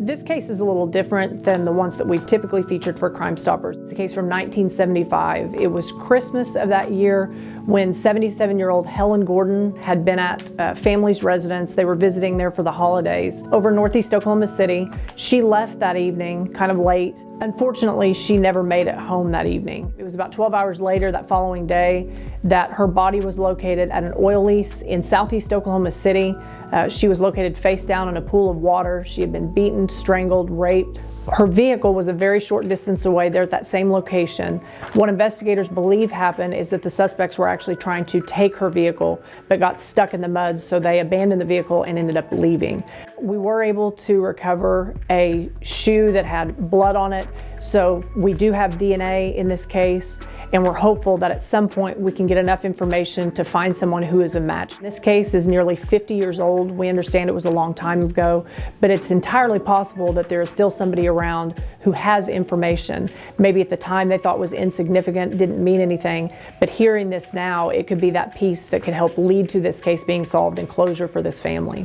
This case is a little different than the ones that we've typically featured for Crime Stoppers. It's a case from 1975. It was Christmas of that year when 77-year-old Helen Gordon had been at a family's residence. They were visiting there for the holidays over northeast Oklahoma City. She left that evening, kind of late. Unfortunately, she never made it home that evening. It was about 12 hours later that following day that her body was located at an oil lease in southeast Oklahoma City. She was located face down in a pool of water. She had been beaten, strangled, raped. Her vehicle was a very short distance away there at that same location. What investigators believe happened is that the suspects were actually trying to take her vehicle but got stuck in the mud, so they abandoned the vehicle and ended up leaving. We were able to recover a shoe that had blood on it, so we do have DNA in this case, and we're hopeful that at some point we can get enough information to find someone who is a match. This case is nearly 50 years old. We understand it was a long time ago, but it's entirely possible that there is still somebody around who has information. Maybe at the time they thought was insignificant, didn't mean anything, but hearing this now, it could be that piece that could help lead to this case being solved and closure for this family.